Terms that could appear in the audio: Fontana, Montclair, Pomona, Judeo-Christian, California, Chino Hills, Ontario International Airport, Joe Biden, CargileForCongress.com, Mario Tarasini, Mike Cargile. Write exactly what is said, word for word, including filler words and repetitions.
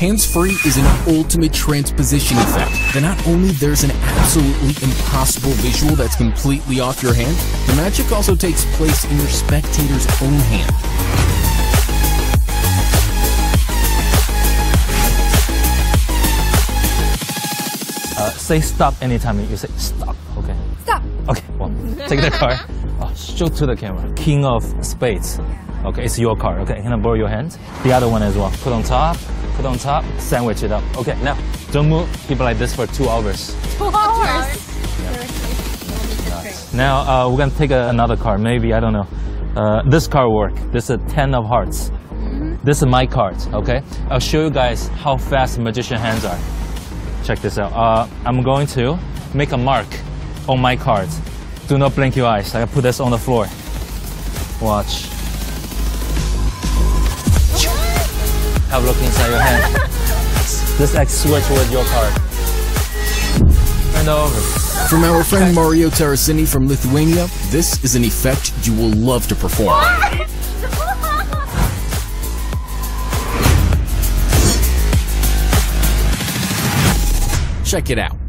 Hands Free is an ultimate transposition effect that not only there's an absolutely impossible visual that's completely off your hand, the magic also takes place in your spectator's own hand. Uh, say stop anytime you say stop, okay? Stop! Okay, well, take the card, oh, show to the camera. King of spades. Okay, it's your card. Okay, can I borrow your hand? The other one as well. Put on top, put on top, sandwich it up. Okay, now, don't move people like this for two hours. Two hours? Yeah. Now, uh, we're going to take a, another card. Maybe, I don't know. Uh, this card work. This is a ten of hearts. Mm-hmm. This is my card, okay? I'll show you guys how fast magician hands are. Check this out. Uh, I'm going to make a mark on my card. Do not blink your eyes. I put this on the floor. Watch. Have a look inside your hand. This X switch with your card. Turn it over. From our friend Mario Tarasini from Lithuania, this is an effect you will love to perform. Check it out.